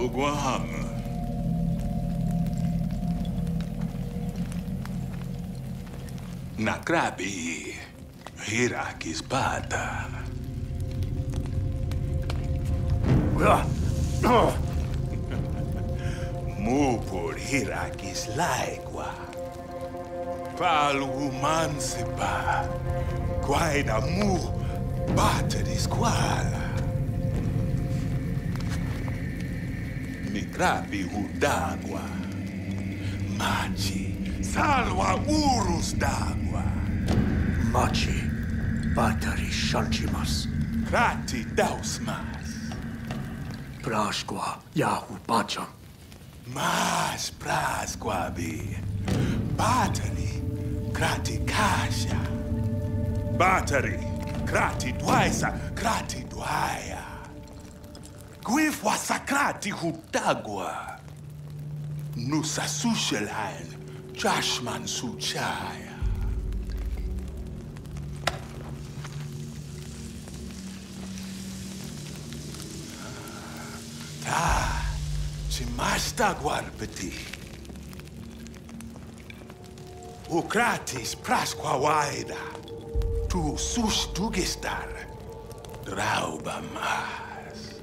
O Guam. Nakrabi, Hirak espada. Mupur Hirak laigua. Palu mansepa. Guaida mu Batari squala. Mikrabi udagua. Machi. Salwa urus d'agua. Machi, Batari shalchimas. Krati dausmas. Prasqua, yahu bacham. Mas prasqua bi. Batari, Krati kasha. Batari, Krati dwaisa, Krati dwaia. Guifwa sakrati hutagua. Nusa sushelhain. Jashman Suchaya. Ta, Chimasta Guarpeti. Ukratis Prasqua Waida. Tu Sush Dugistar. Drauba Mas.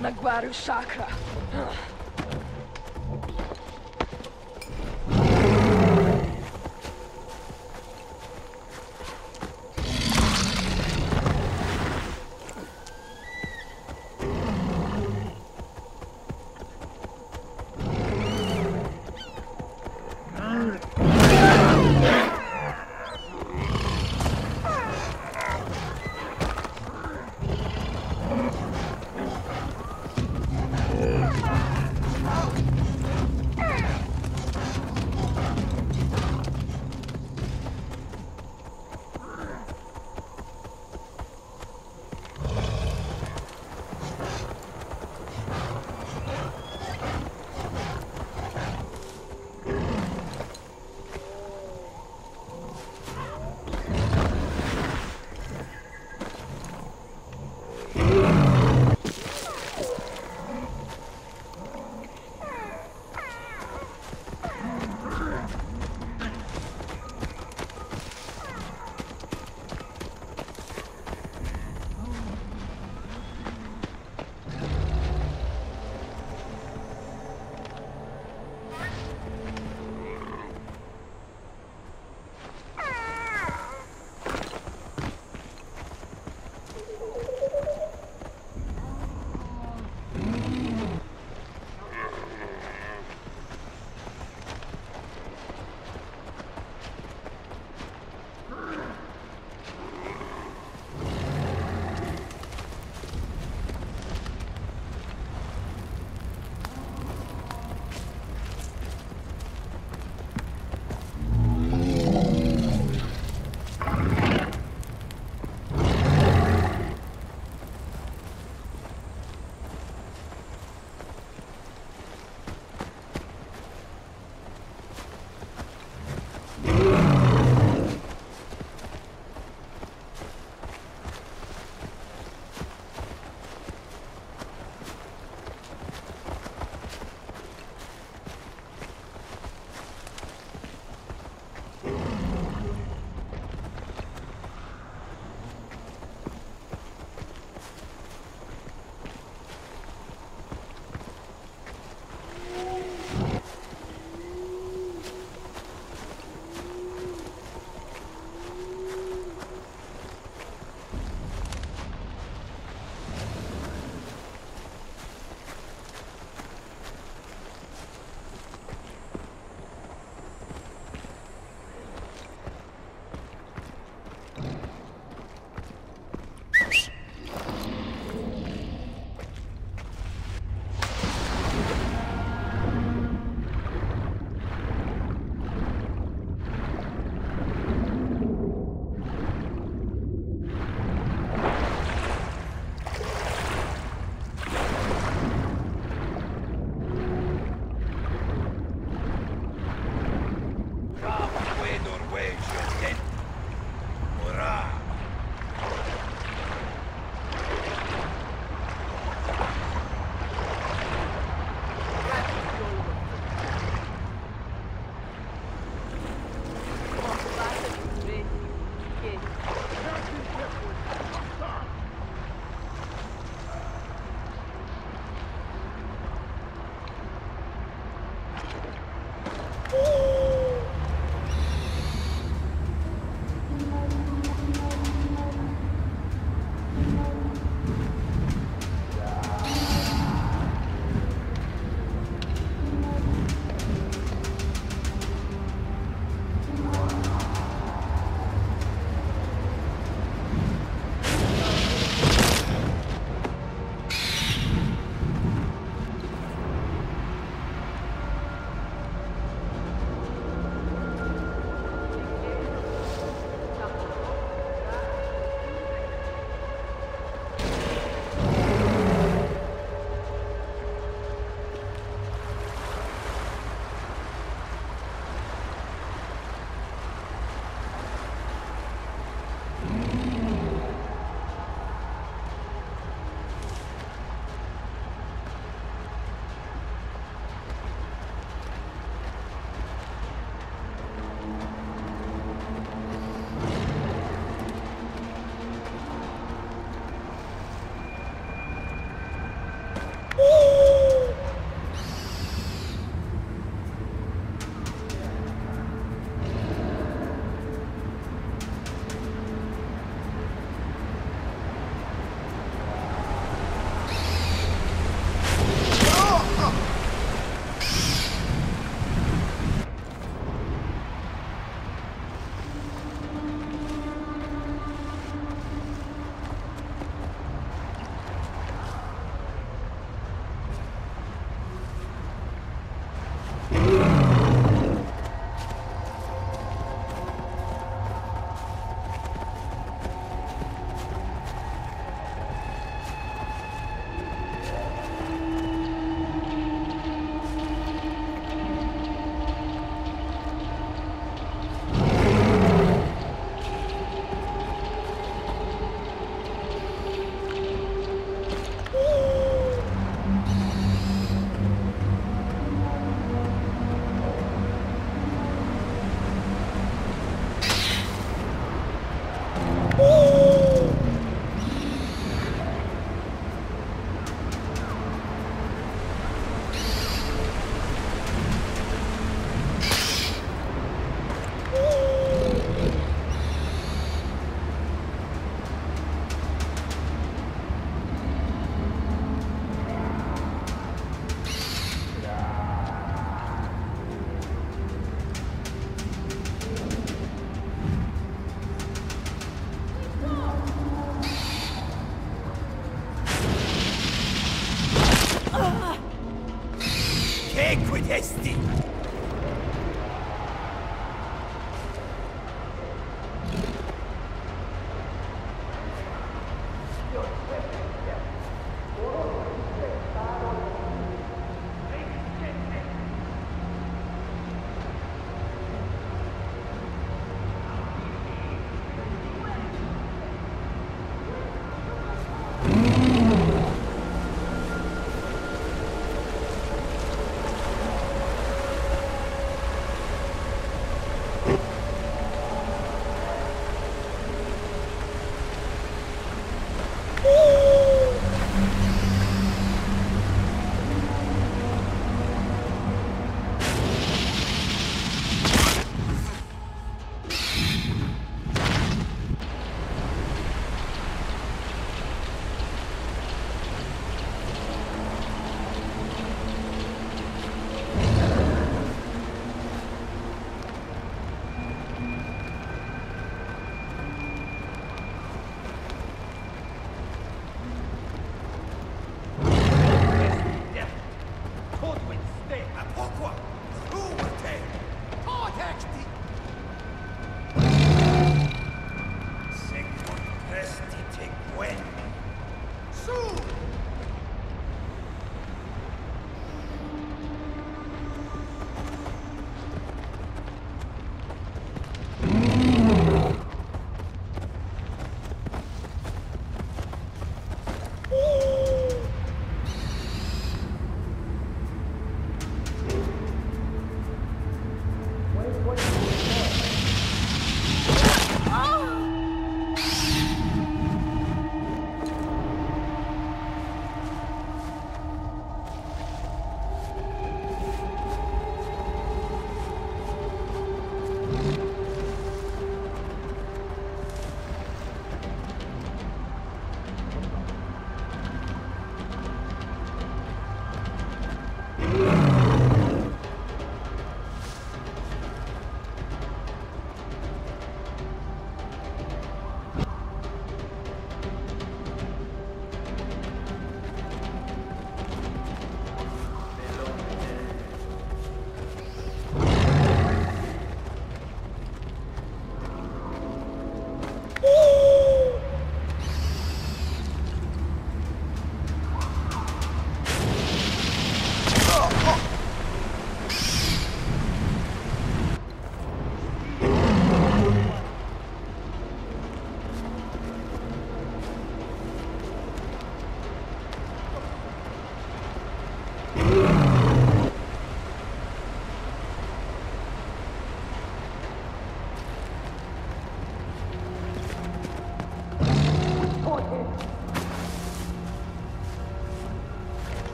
Nagwaru Chakra.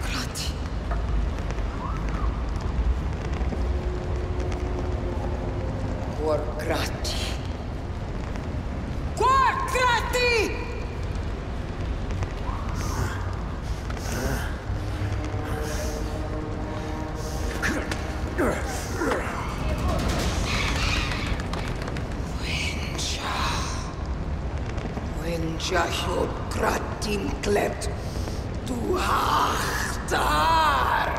Krati. Por Krati. Por Krati! Winja hod Kratin klept. Du Achtar!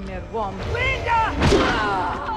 mer warm. Linda! Ah!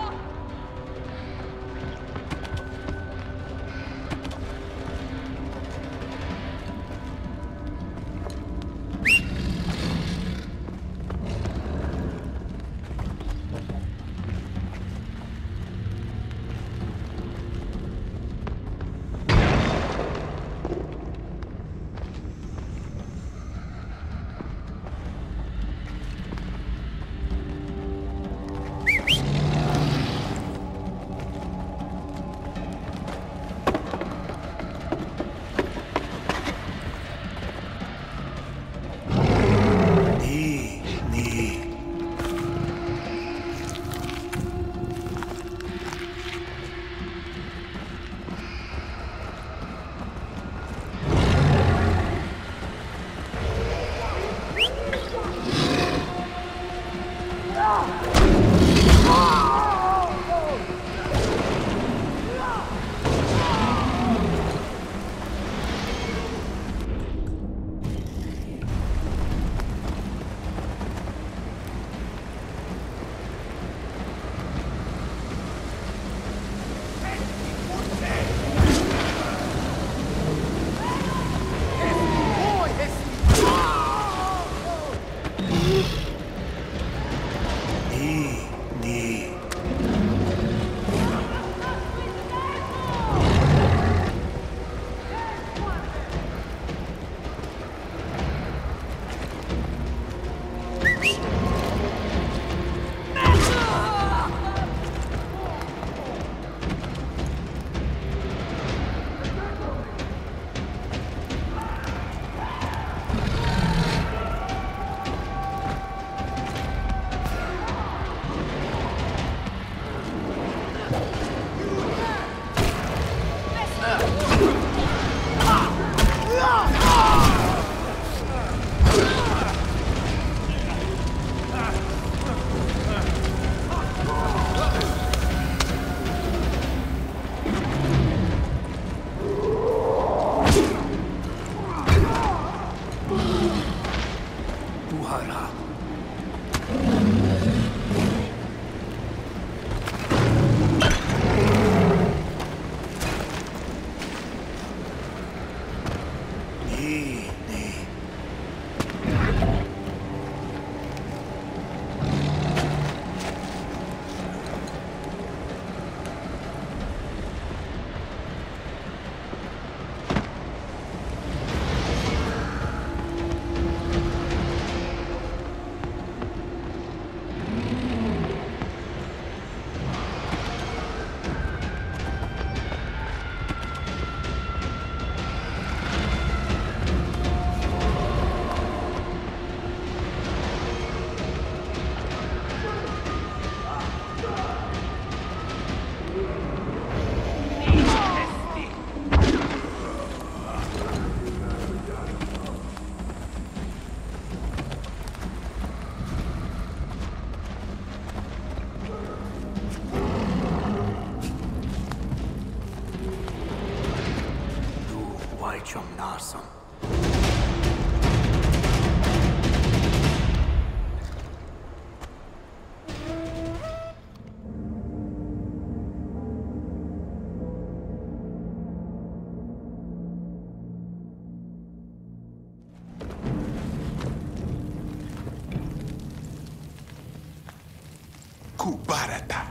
Kubarata.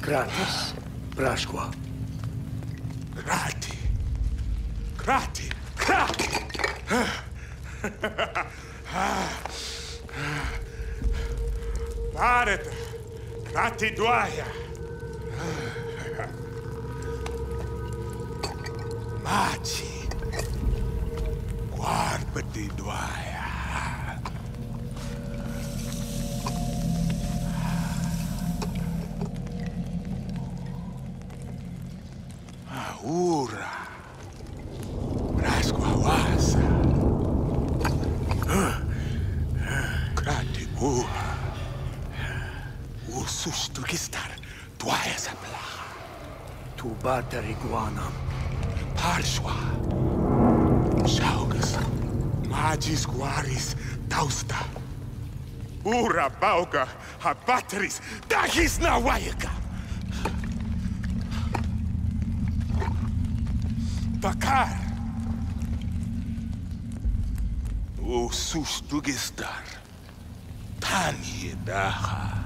Kratis. Prashqua. Krati. Krati. Krati. Barata. Krati Dwaya. Machi. Quarpati Dwaya. Ura, Brasquawasa, Kratigua, Usustukistar, Tuaesapla, Tubatariguanam, Parshwa, Shaugas, Magis Guaris, Tausta, Ura Bauga, a Batari's, Dagis na Waiaca! Bakar! O Sustugistar, Tani Daha.